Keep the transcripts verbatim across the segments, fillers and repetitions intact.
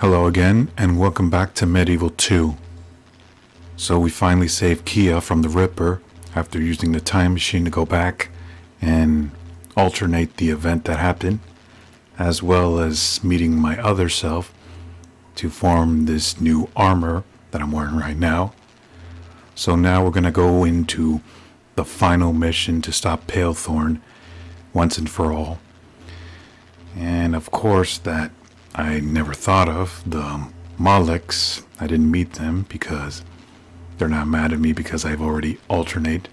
Hello again, and welcome back to MediEvil two. So we finally saved Kia from the Ripper after using the time machine to go back and alternate the event that happened, as well as meeting my other self to form this new armor that I'm wearing right now. So now we're going to go into the final mission to stop Palethorn once and for all. And of course that I never thought of, the Maleks. I didn't meet them because they're not mad at me because I've already alternated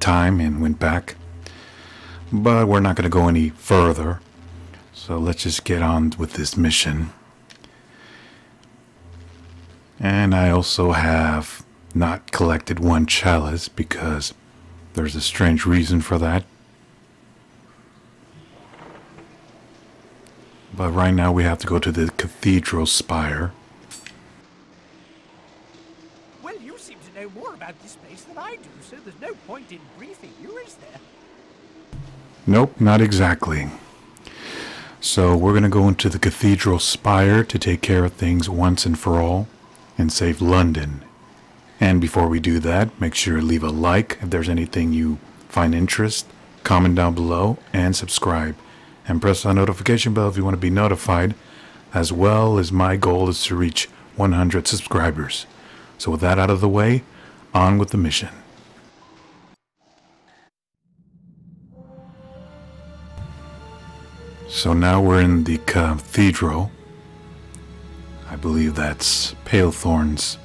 time and went back. But we're not going to go any further, so let's just get on with this mission. And I also have not collected one chalice because there's a strange reason for that. But right now we have to go to the Cathedral Spire. Well, you seem to know more about this place than I do, so there's no point in briefing you, is there? Nope, not exactly. So we're going to go into the Cathedral Spire to take care of things once and for all and save London. And before we do that, make sure to leave a like if there's anything you find interest, comment down below, and subscribe. And press that notification bell if you want to be notified, as well as my goal is to reach one hundred subscribers. So with that out of the way, on with the mission. So now we're in the cathedral. I believe that's Palethorn's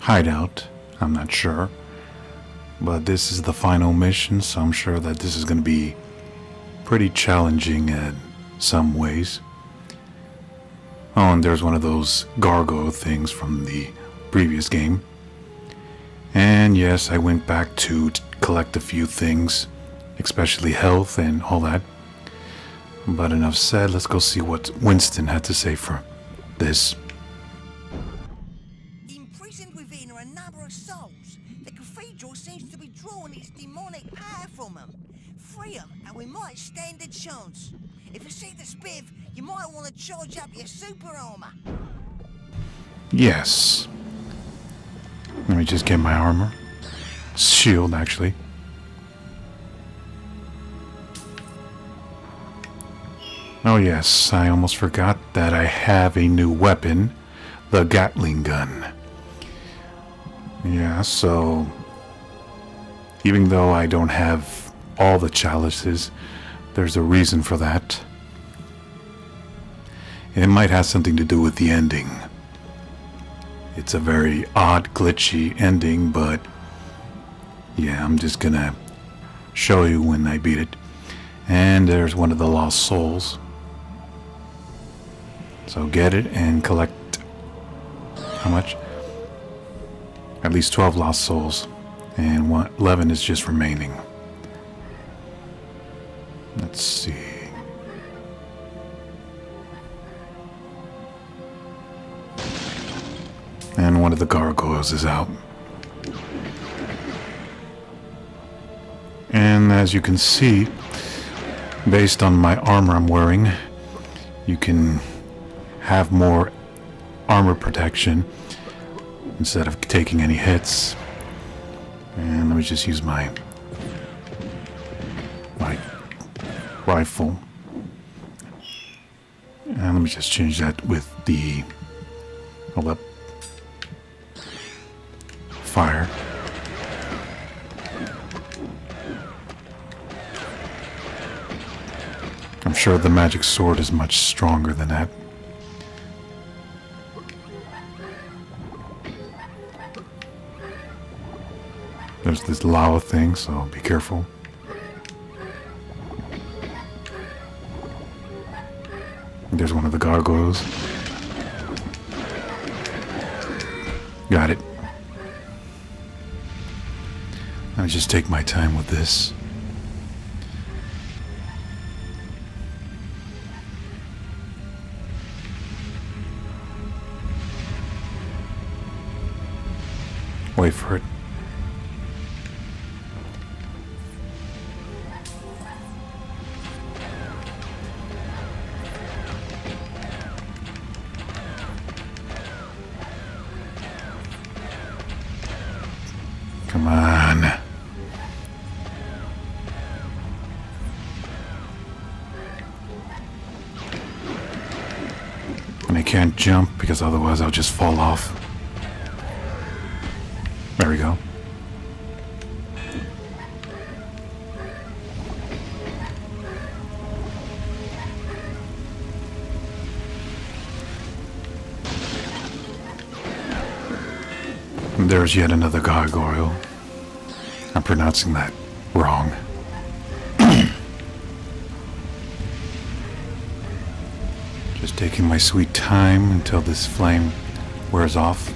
hideout. I'm not sure. But this is the final mission, so I'm sure that this is going to be pretty challenging in some ways. Oh, and there's one of those gargoyle things from the previous game. And yes, I went back to collect a few things, especially health and all that. But enough said, let's go see what Winston had to say for this. Imprisoned within are a number of souls. The cathedral seems to be drawing its demonic power from them. Free them, and we might stand a chance. If you see the spiv, you might want to charge up your super armor. Yes. Let me just get my armor. Shield, actually. Oh yes, I almost forgot that I have a new weapon. The Gatling gun. Yeah, so... even though I don't have all the chalices, there's a reason for that. It might have something to do with the ending. It's a very odd, glitchy ending, but yeah, I'm just gonna show you when I beat it. And there's one of the lost souls, so get it and collect how much? At least twelve lost souls, and eleven is just remaining. Let's see. And one of the gargoyles is out. And as you can see, based on my armor I'm wearing, you can have more armor protection instead of taking any hits. And let me just use my... my... rifle. And let me just change that with the hold up fire. I'm sure the magic sword is much stronger than that. There's this lava thing, so be careful. There's one of the gargoyles. Got it. Let me just take my time with this. Wait for it. can't jump because otherwise I'll just fall off. There we go. There's yet another gargoyle. I'm pronouncing that wrong. Just taking my sweet time until this flame wears off.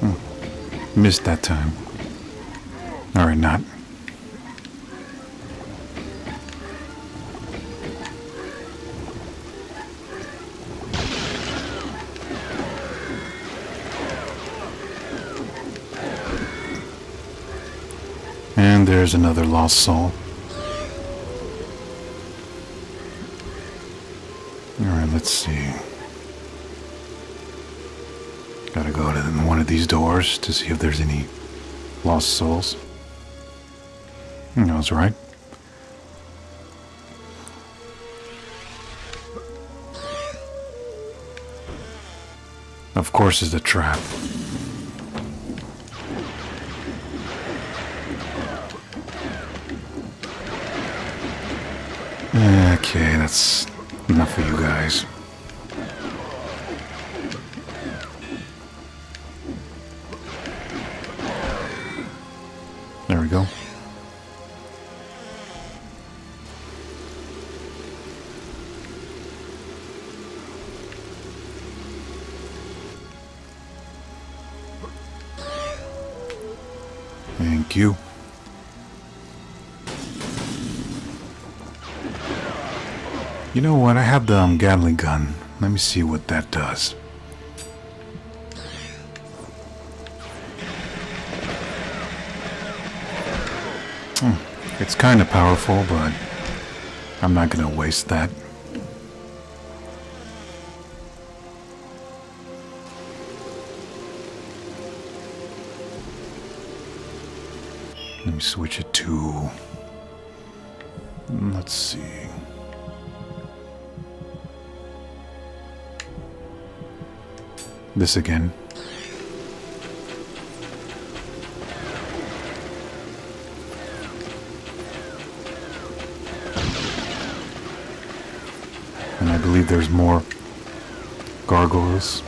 Hmm. Missed that time. All right, not. And there's another lost soul. Alright, let's see. Gotta go to one of these doors to see if there's any lost souls. That's right. Of course, it's a trap. Okay, that's enough for you guys. There we go. Thank you. You know what? I have the um, Gatling gun. Let me see what that does. Hmm. It's kind of powerful, but I'm not going to waste that. Let me switch it to... Let's see... This again. And I believe there's more gargoyles.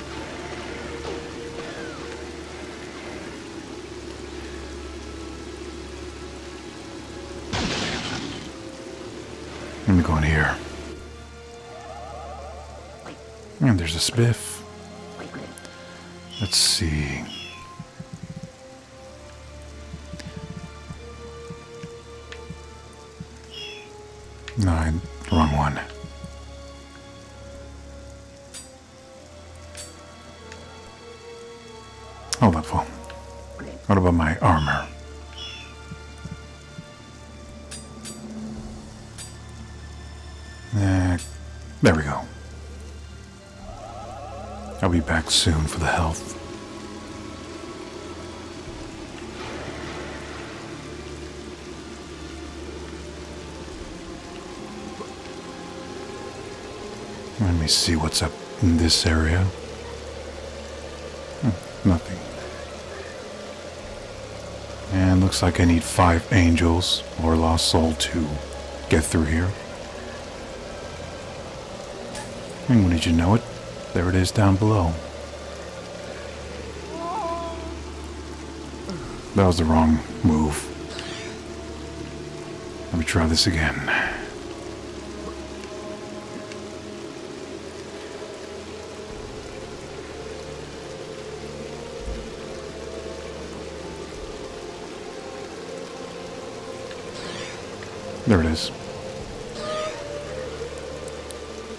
Let me go in here. And there's a spiff. Let's see. Nine, wrong one. Hold up, fool. What about my armor? Uh, there we go. I'll be back soon for the health. Let me see what's up in this area. Hmm, nothing. And looks like I need five angels or lost soul to get through here. And did you know it? There it is down below. That was the wrong move. Let me try this again. There it is.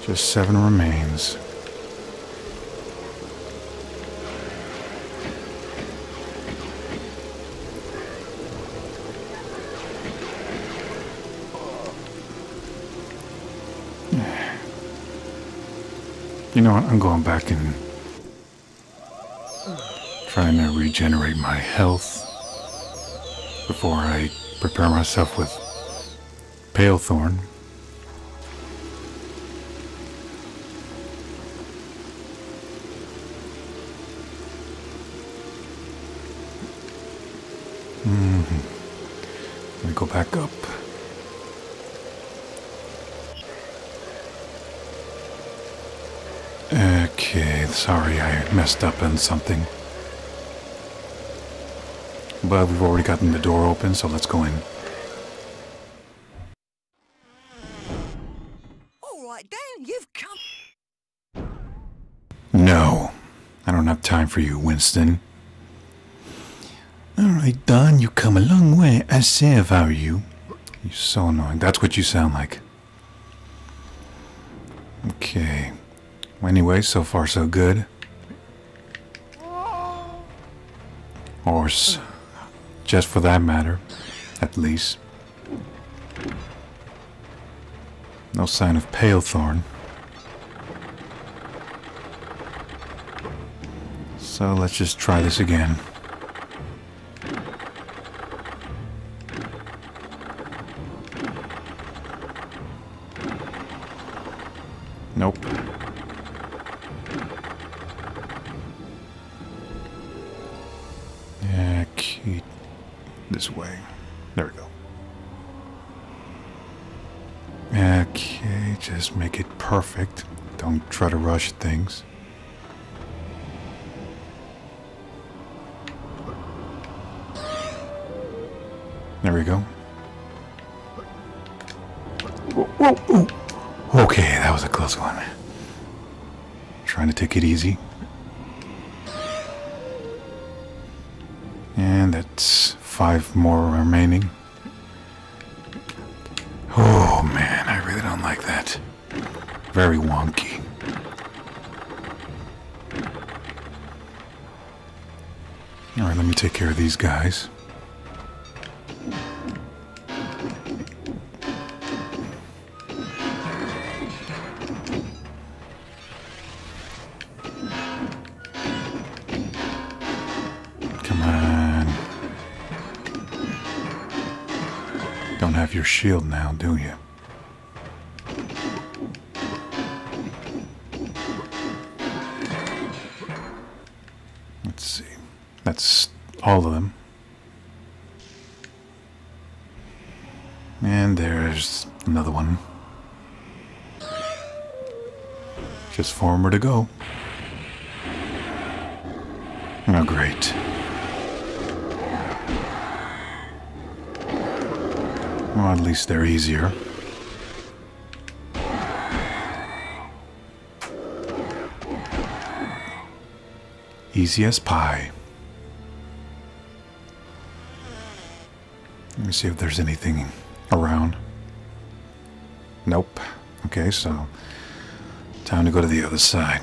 Just seven remains. You know what, I'm going back and trying to regenerate my health before I prepare myself with Palethorn. Mm-hmm. Let me go back up. Okay, sorry I messed up on something. But we've already gotten the door open, so let's go in. All right then, you've come. No, I don't have time for you, Winston. All right, Don, you come a long way. I say, if I were you, you're so annoying. That's what you sound like. Okay. Well, anyway, so far so good. Or just for that matter, at least. No sign of Palethorn. So let's just try this again. Nope. Okay. This way. There we go. Okay, just make it perfect. Don't try to rush things. There we go. Whoa, whoa, whoa. Okay, that was a close one. Trying to take it easy. And that's five more remaining. Oh man, I really don't like that. Very wonky. Alright, let me take care of these guys. Have your shield now, do you? Let's see. That's all of them. And there's another one. Just four more to go. Oh, great. Well, at least they're easier. Easy as pie. Let me see if there's anything around. Nope. Okay, so time to go to the other side.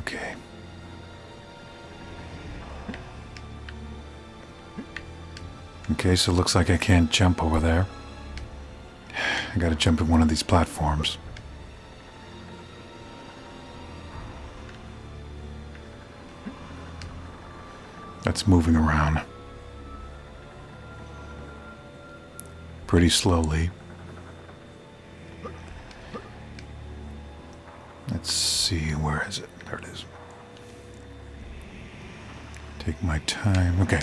Okay. Okay, so it looks like I can't jump over there. I gotta jump in one of these platforms. That's moving around. Pretty slowly. Let's see, where is it? There it is. Take my time. Okay.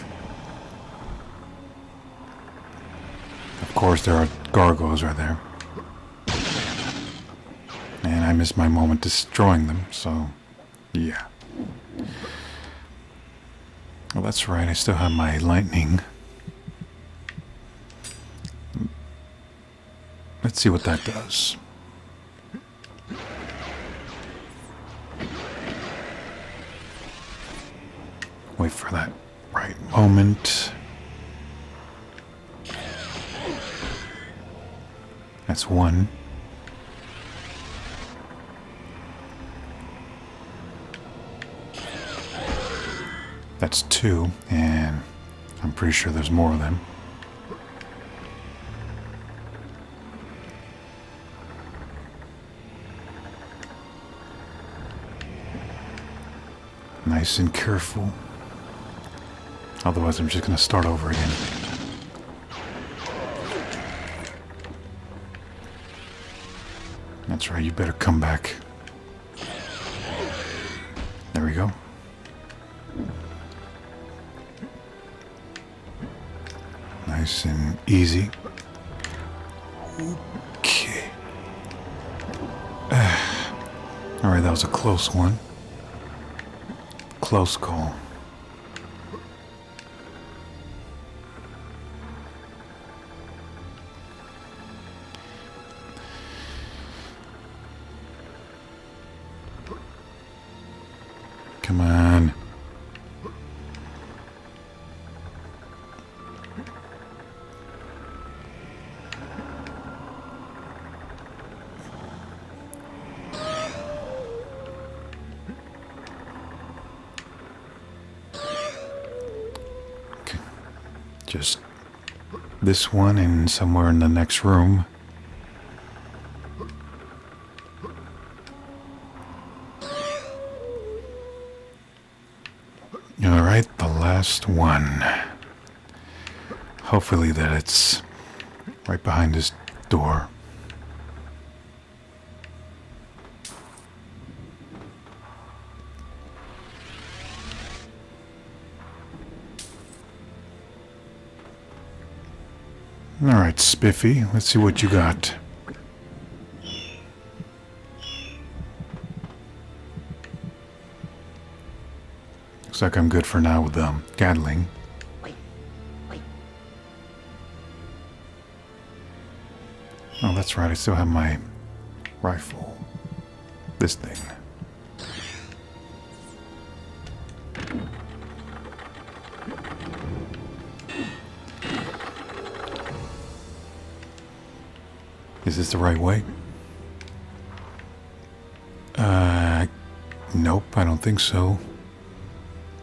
Of course, there are gargoyles right there. And I missed my moment destroying them, so yeah. Well, that's right. I still have my lightning. Let's see what that does. for that right moment. That's one. That's two, and I'm pretty sure there's more of them. Nice and careful. Otherwise, I'm just going to start over again. That's right, you better come back. There we go. Nice and easy. Okay. Alright, that was a close one. Close call. Come on. Okay. Just this one and somewhere in the next room. One. Hopefully that it's right behind this door. All right, Spiffy, let's see what you got. Looks like I'm good for now with um, Gatling. Wait, wait. Oh, that's right. I still have my rifle. This thing. Is this the right way? Uh, nope, I don't think so.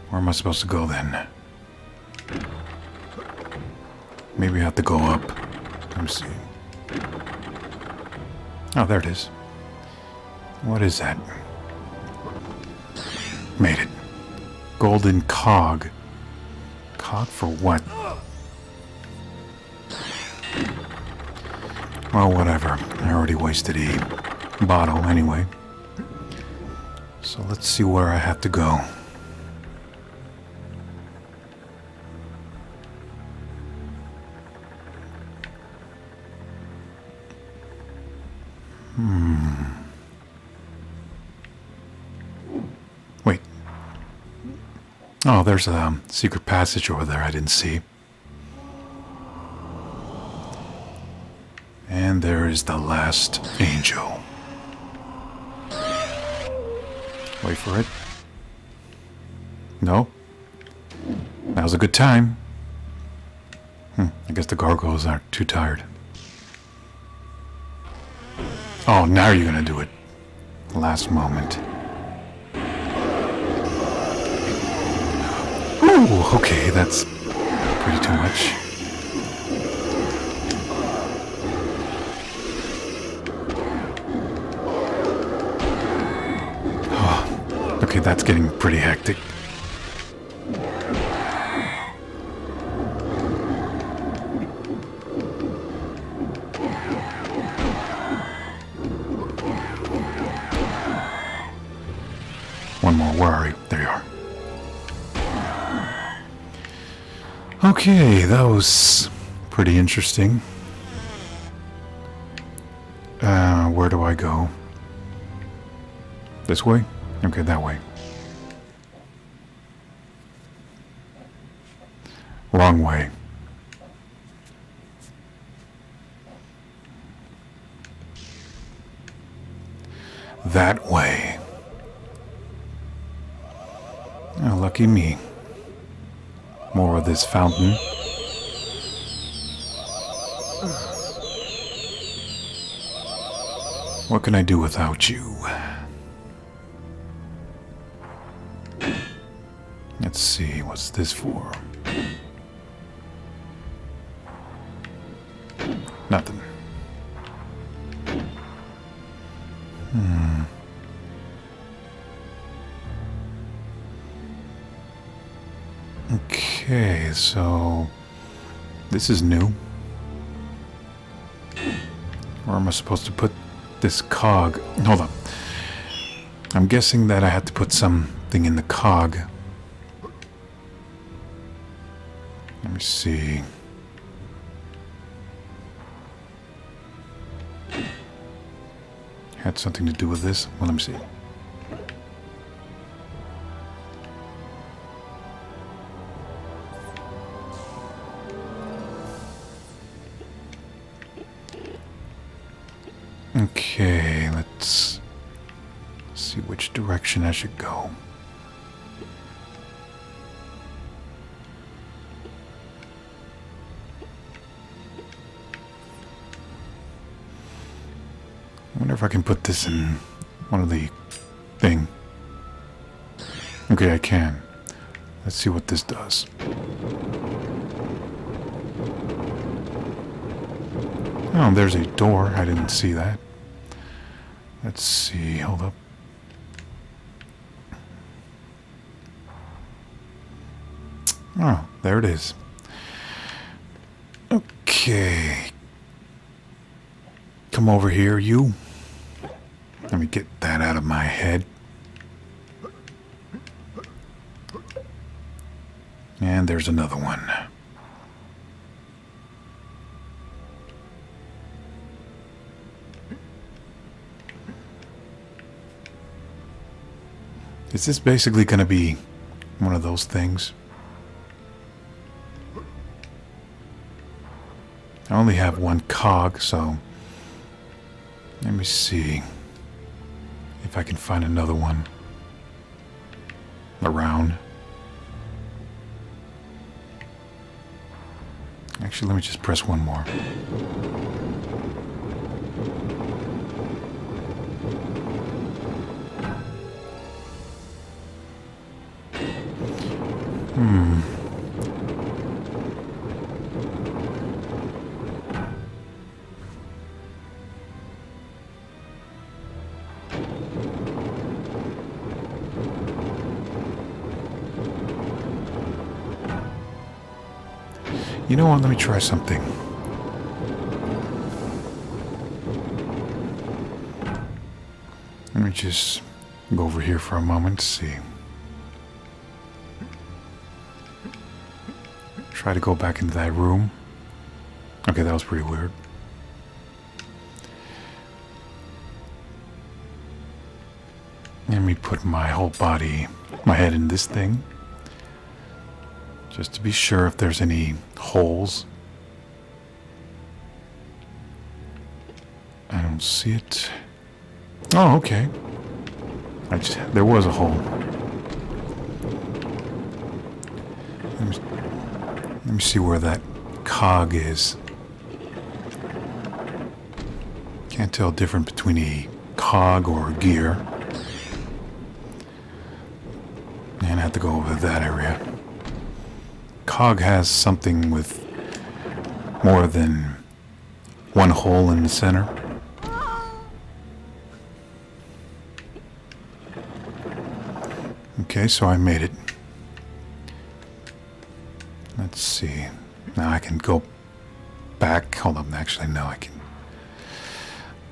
Where am I supposed to go then? Maybe I have to go up. Let me see. Oh, there it is. What is that? Made it. Golden cog. Cog for what? Well, whatever. I already wasted a bottle anyway. So let's see where I have to go. Oh, there's a secret passage over there I didn't see. And there is the last angel. Wait for it. No. That was a good time. Hmm, I guess the gargoyles aren't too tired. Oh, now you're gonna do it. Last moment. Ooh, okay, that's pretty too much. Oh, okay, that's getting pretty hectic. One more, where are you? There you are. Okay, that was pretty interesting. Uh, where do I go? This way? Okay, that way. Wrong way. That way. Oh, lucky me. More of this fountain. What can I do without you? Let's see, what's this for? Nothing. Hmm. Okay, so this is new. Where am I supposed to put this cog? Hold on. I'm guessing that I had to put something in the cog. Let me see. Had something to do with this? Well, let me see. Okay, let's see which direction I should go. If I can put this in one of the thing. Okay, I can. Let's see what this does. Oh, there's a door. I didn't see that. Let's see. Hold up. Oh, there it is. Okay. Come over here, you. Let me get that out of my head. And there's another one. Is this basically going to be one of those things? I only have one cog, so let me see. If I can find another one around. Actually, let me just press one more. Hmm. You know what, let me try something. Let me just go over here for a moment, see. Try to go back into that room. Okay, that was pretty weird. Let me put my whole body, my head in this thing. Just to be sure if there's any holes. I don't see it. Oh, okay. I just, there was a hole. Let me, let me see where that cog is. Can't tell different between a cog or a gear. And I have to go over that area. Cog has something with more than one hole in the center. Okay, so I made it. Let's see. Now I can go back. Hold on, actually, no, I can.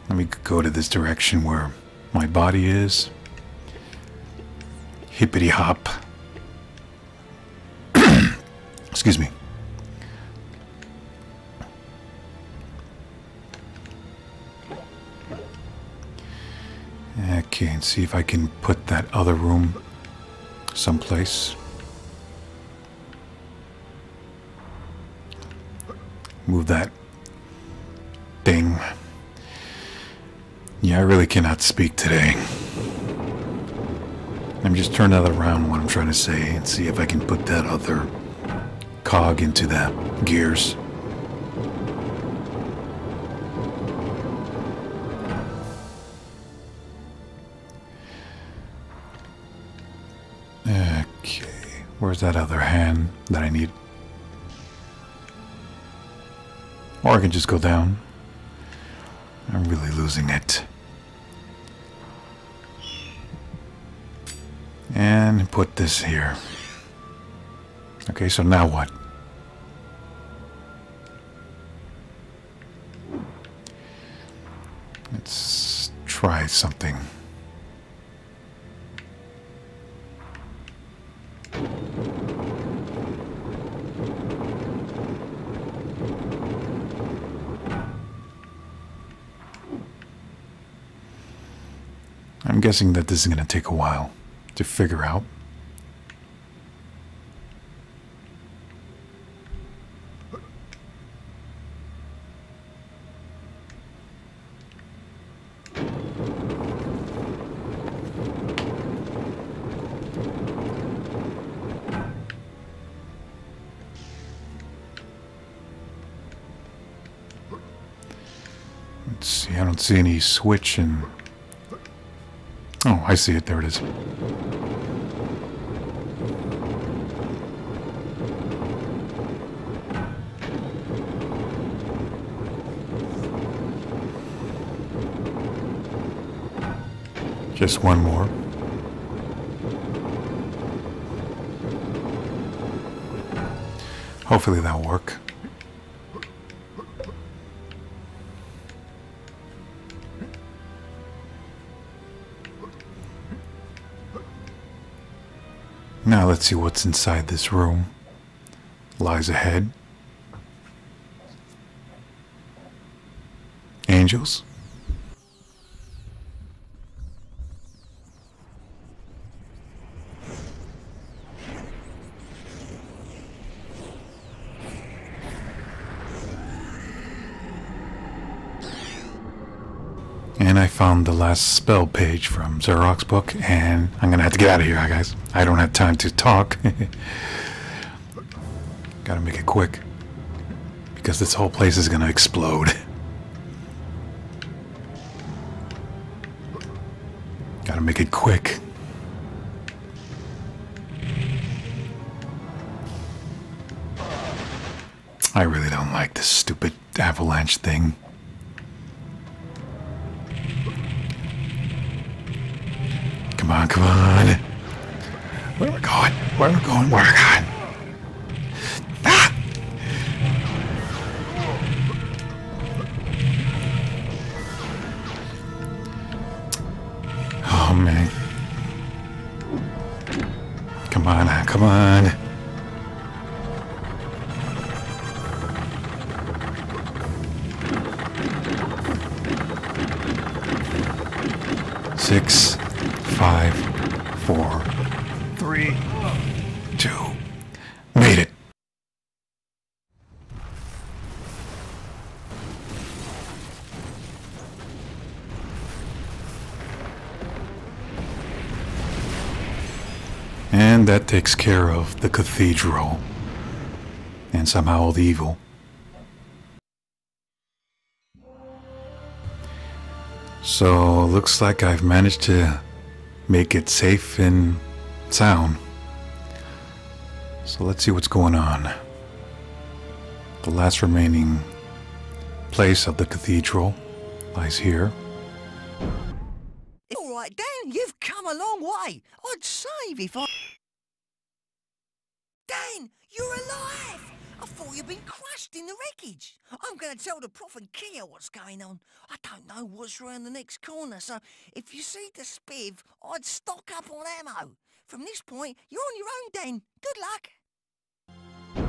Let me go to this direction where my body is. Hippity hop. Excuse me. Okay, and see if I can put that other room someplace. Move that thing. Yeah, I really cannot speak today. Let me just turn that around what I'm trying to say and see if I can put that other cog into the gears. Okay, where's that other hand that I need? Or I can just go down. I'm really losing it. And put this here. Okay, so now what? Let's try something. I'm guessing that this is going to take a while to figure out. Let's see, I don't see any switch in. Oh, I see it. There it is. Just one more. Hopefully that'll work. Now let's see what's inside this room. Lies ahead. Angels? And I found the last spell page from Xerox book, and I'm gonna have to get out of here, guys. I don't have time to talk. Gotta make it quick, because this whole place is gonna explode. Gotta make it quick. I really don't like this stupid avalanche thing. Come on, come on. Where are we going? Where are we going? Where are we going? Ah! Oh, man. Come on, come on. Six. Five, four, three, two, made it. And that takes care of the cathedral and somehow all the evil. So looks like I've managed to make it safe and sound. So let's see what's going on. The last remaining place of the cathedral lies here. All right, Dan, you've come a long way. I'd save if I... Dan, you're alive! I thought you'd been crushed in the wreckage. I'm going to tell the Prof and Kia what's going on. I don't know what's round the next corner, so if you see the spiv, I'd stock up on ammo. From this point, you're on your own, Dan. Good luck.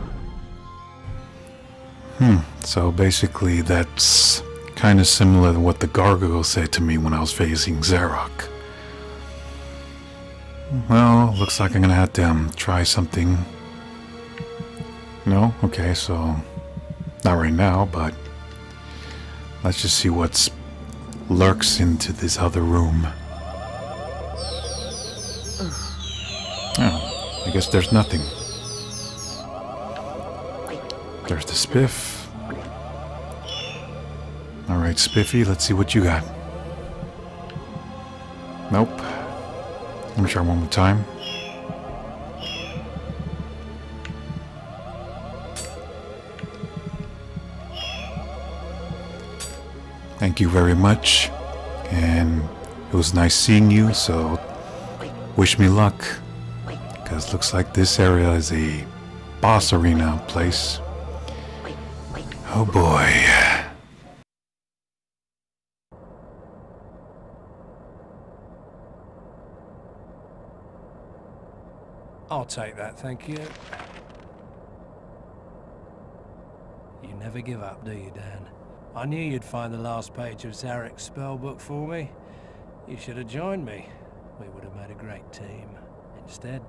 Hmm, so basically that's kind of similar to what the gargoyle said to me when I was facing Zarek. Well, looks like I'm going to have to um, try something. No? Okay, so not right now, but let's just see what's lurks into this other room. Oh, I guess there's nothing. There's the spiff. Alright, Spiffy, let's see what you got. Nope. Let me try one more time. Thank you very much. And it was nice seeing you, so wish me luck. Because looks like this area is a boss arena place. Oh boy. I'll take that, thank you. You never give up, do you, Dan? I knew you'd find the last page of Zarek's spellbook for me. You should have joined me. We would have made a great team. Instead,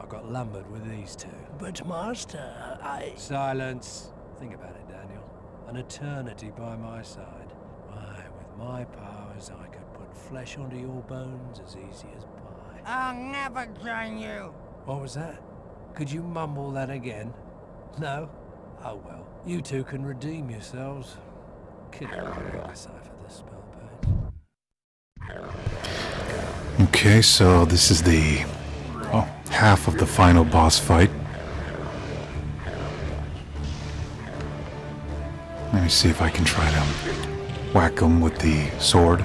I got lumbered with these two. But Master, I... Silence. Think about it, Daniel. An eternity by my side. Why, with my powers, I could put flesh onto your bones as easy as pie. I'll never join you. What was that? Could you mumble that again? No? Oh well. You two can redeem yourselves. Could decipher the spell page. Okay, so this is the... Oh, half of the final boss fight. Let me see if I can try to whack him with the sword.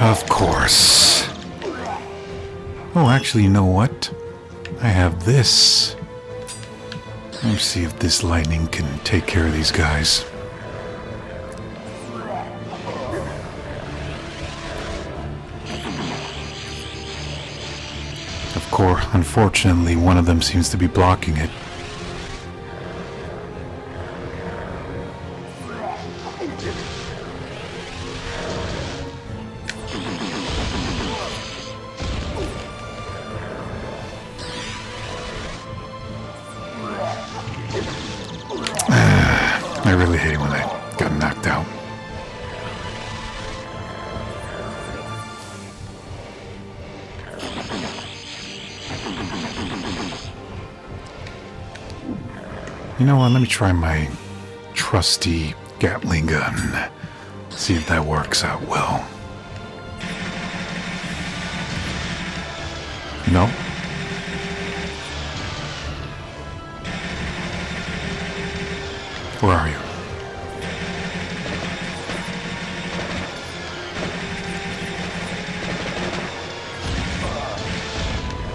Of course. Oh, actually, you know what? I have this. Let me see if this lightning can take care of these guys. Unfortunately, one of them seems to be blocking it. I really hate it when I got knocked out. You know what, let me try my trusty Gatling gun. See if that works out well. No? Where are you?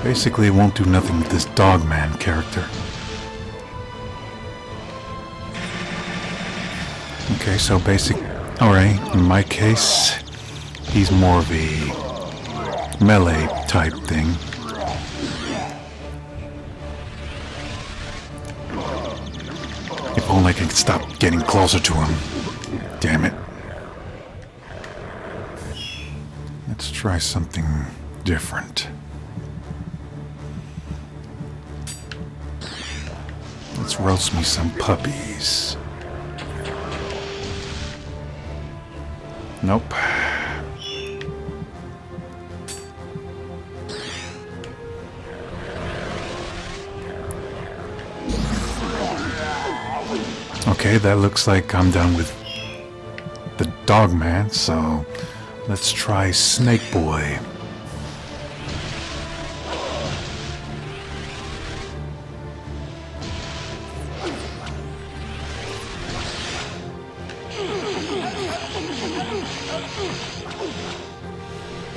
Basically, it won't do nothing with this Dogman character. Okay, so basic... Alright, in my case, he's more of a melee type thing. If only I could stop getting closer to him. Damn it. Let's try something different. Let's roast me some puppies. Nope. Okay, that looks like I'm done with the Dogman, so let's try Snake Boy.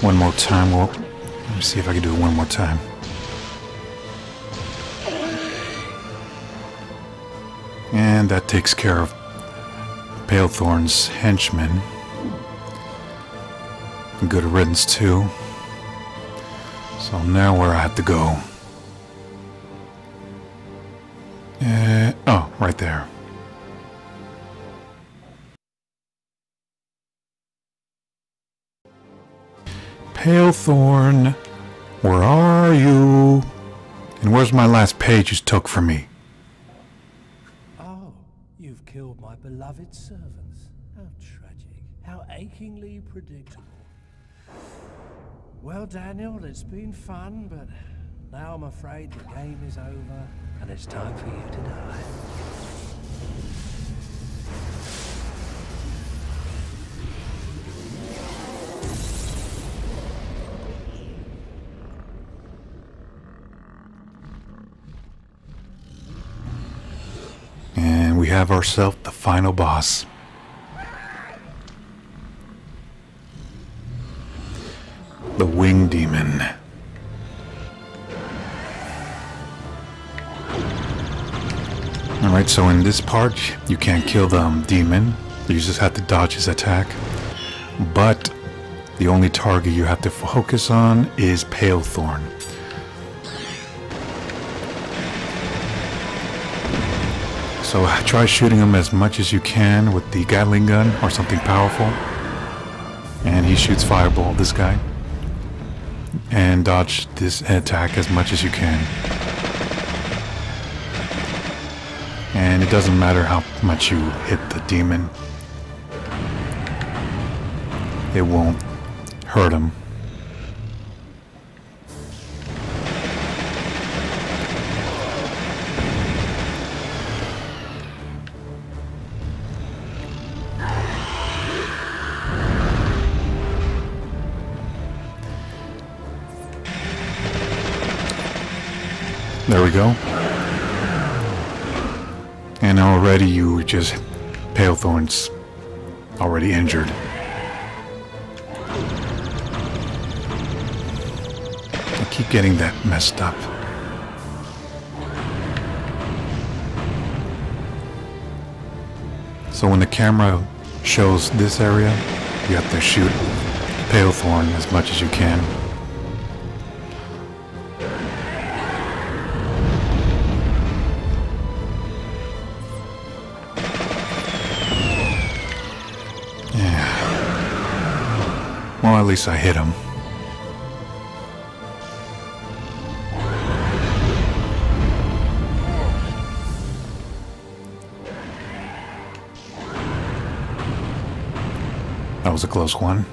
One more time, well, let me see if I can do it one more time. And that takes care of Palethorn's henchmen. Good riddance too. So now where I have to go. Uh, oh, right there. Palethorn, where are you? And where's my last page you took from me? Oh, you've killed my beloved servants. How tragic. How achingly predictable. Well, Daniel, it's been fun, but Now I'm afraid the game is over, and it's time for you to die. And we have ourselves the final boss. The Winged Demon. Alright, so in this part, you can't kill the um, demon. You just have to dodge his attack. But the only target you have to focus on is Palethorn. So try shooting him as much as you can with the Gatling gun or something powerful. And he shoots fireball, this guy. And dodge this attack as much as you can. And it doesn't matter how much you hit the demon. It won't hurt him. There we go. And already you were just... Palethorn's already injured. I keep getting that messed up. So when the camera shows this area, you have to shoot Palethorn as much as you can. Well, at least I hit him. That was a close one.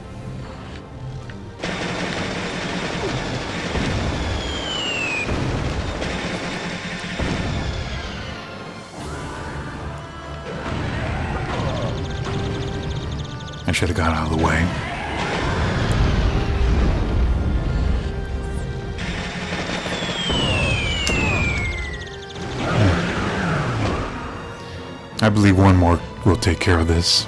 I should have got out of the way. I believe one more will take care of this.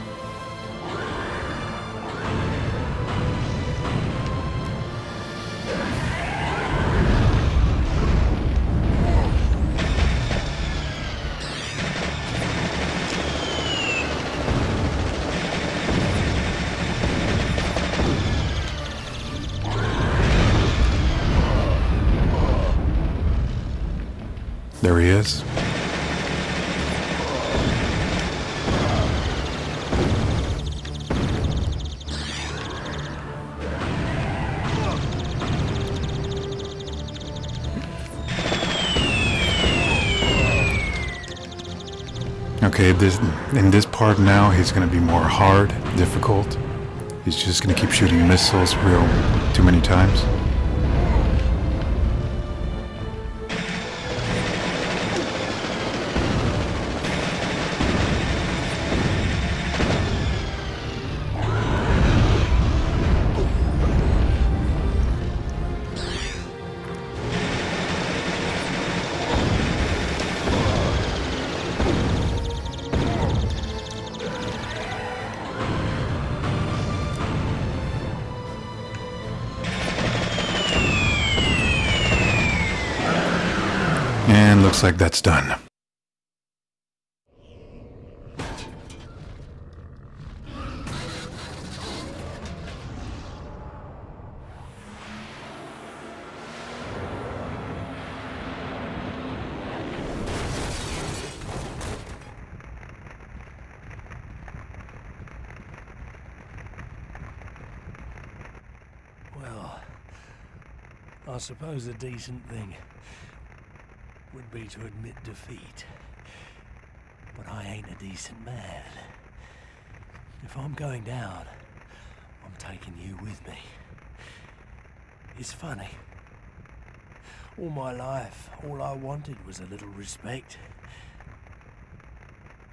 There he is. Okay, this, in this part now, he's going to be more hard, difficult. He's just going to keep shooting missiles real too many times. And looks like that's done. Well, I suppose a decent thing would be to admit defeat. But I ain't a decent man. If I'm going down, I'm taking you with me. It's funny. All my life, all I wanted was a little respect.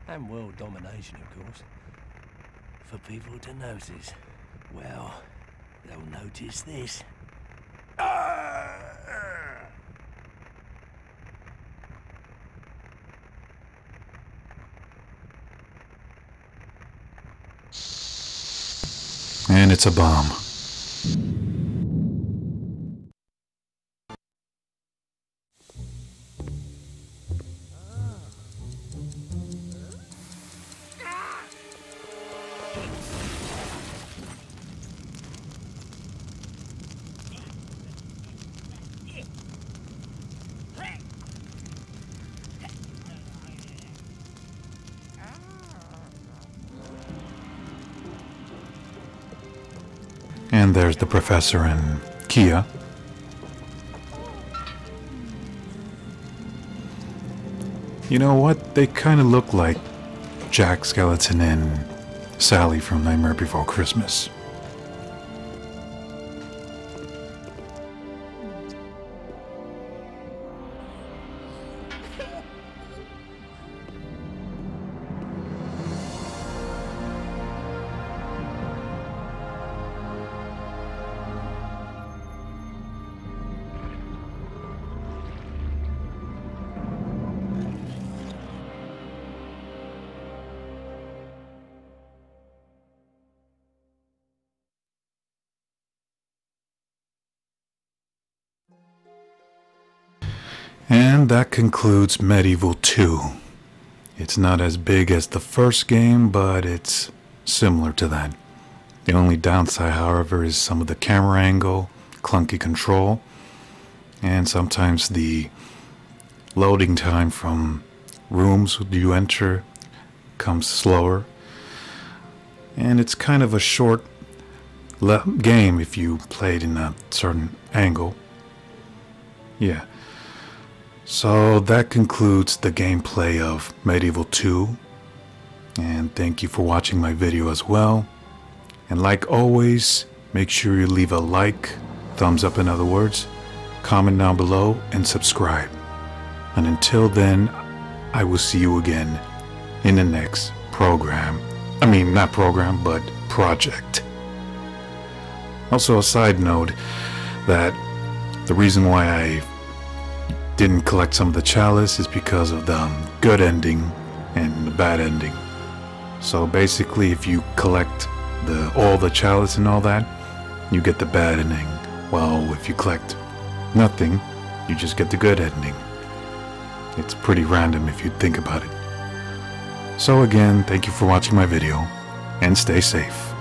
And world domination, of course. For people to notice. Well, they'll notice this. And it's a bomb. And there's the professor and Kia. You know what? They kind of look like Jack Skeleton and Sally from Nightmare Before Christmas. And that concludes MediEvil two. It's not as big as the first game, but it's similar to that. The only downside, however, is some of the camera angle, clunky control, and sometimes the loading time from rooms you enter comes slower. And it's kind of a short game if you play it in a certain angle. Yeah. So that concludes the gameplay of MediEvil two, and thank you for watching my video as well. And like always, make sure you leave a like, thumbs up in other words, comment down below, and subscribe. And until then, I will see you again in the next program. I mean, not program, but project. Also, a side note that the reason why I didn't collect some of the chalice is because of the good ending and the bad ending. So basically, if you collect the all the chalice and all that, you get the bad ending. Well, if you collect nothing, you just get the good ending. It's pretty random if you think about it. So again, thank you for watching my video, and stay safe.